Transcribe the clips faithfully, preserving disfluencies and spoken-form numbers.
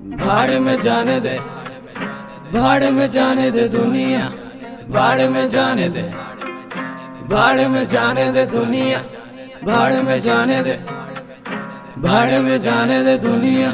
भाड़ में जाने दे, भाड़ में जाने दे दुनिया, भाड़ में जाने दे, भाड़ में जाने दे दुनिया, भाड़ में जाने दे, भाड़ में जाने दे दुनिया।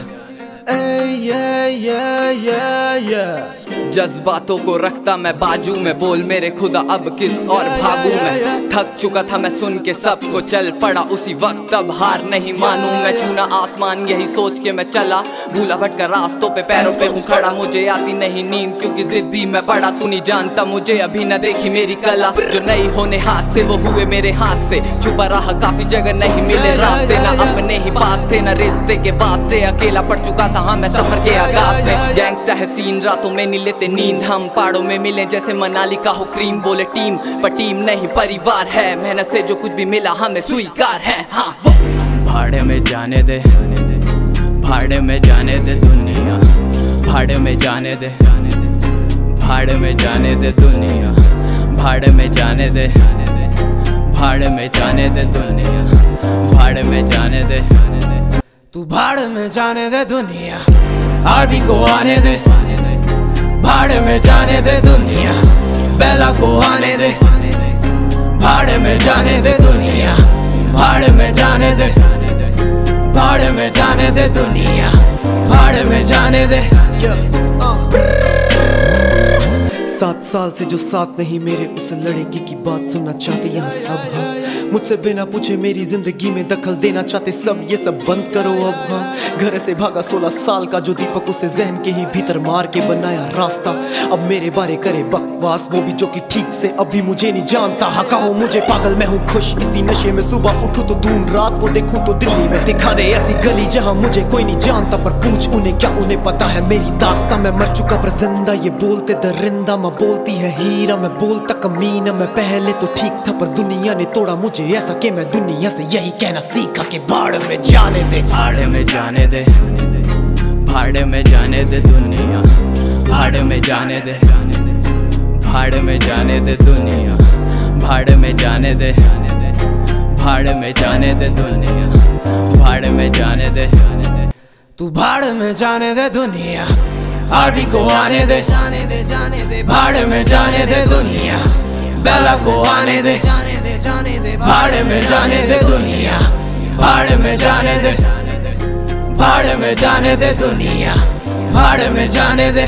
जज्बातों को रखता मैं बाजू में, बोल मेरे खुदा अब किस और भागू मैं। थक चुका था मैं सुन के सब को, चल पड़ा उसी वक्त अब हार नहीं मानू मैं। छूना आसमान यही सोच के मैं चला, भूला भटका रास्तों पे, पैरों पे हूँ खड़ा। मुझे आती नहीं नींद क्योंकि जिद्दी मैं बड़ा। तू नहीं जानता मुझे, अभी न देखी मेरी कला। जो नहीं होने हाथ से वो हुए मेरे हाथ से। छुपा रहा काफी जगह, नहीं मिले रास्ते, ना अपने ही पास थे न रिश्ते के वास्ते। अकेला पड़ चुका था हाँ मैं सफर के आगाज में। गैंगस्टर है सीन, रातों में नहीं लेते नींद हम। पहाड़ों में मिले जैसे मनाली का हो क्रीम। बोले टीम पर टीम नहीं परिवार है, मेहनत से जो कुछ भी मिला हमें स्वीकार है। हाँ वो भाड़े में जाने दे, भाड़े में जाने दे दुनिया, भाड़े में जाने दे, भाड़े में जाने दे दुनिया, भाड़े में जाने दे, भाड़े में जाने दे दुनिया, भाड़े में जाने दे। तू भाड़ में जाने दे दुनिया, आरवी को आने दे, भाड़ में जाने दे दुनिया, बेला को आने दे, भाड़ में जाने दे दुनिया, भाड़ में जाने दे, भाड़ में जाने दे दुनिया, भाड़ में जाने दे। सात साल से जो साथ नहीं मेरे, उस लड़की की बात सुनना चाहते यहाँ सब। हाँ मुझसे बिना पूछे मेरी जिंदगी में दखल देना चाहते सब, ये सब बंद करो अब। हाँ घर से भागा सोलह साल का जो दीपक, उसे जहन के ही भीतर मार के बनाया रास्ता। अब मेरे बारे करे बकवास वो भी जो कि ठीक से अभी मुझे नहीं जानता। हाँ कहो मुझे पागल, मैं हूँ खुश इसी नशे में। सुबह उठूँ तो दून, रात को देखूँ तो दिल्ली में। दिखा दे ऐसी गली जहाँ मुझे कोई नहीं जानता। पर पूछ उन्हें क्या उन्हें पता है मेरी दास्तां। मैं मर चुका पर जिंदा, ये बोलते दरिंदा। माँ बोलती है हीरा, मैं बोलता कमीना। मैं पहले तो ठीक था पर दुनिया ने तोड़ा मुझे ऐसा कि मैं दुनिया से यही कहना सीखा कि भाड़ में जाने दे, भाड़ में जाने दे, भाड़ में जाने दे दुनिया, भाड़ में जाने दे, भाड़ में जाने दे दुनिया, भाड़ में जाने दे, भाड़ में जाने दे दुनिया, भाड़ में जाने दे। तू भाड़ में जाने दे दुनिया, आरवी को आने दे, भाड़ में जाने दे दुनिया, बेला को आने दे, भाड़ में जाने दे दुनिया, भाड़ में जाने दे, भाड़ में जाने दे दुनिया, भाड़ में जाने दे।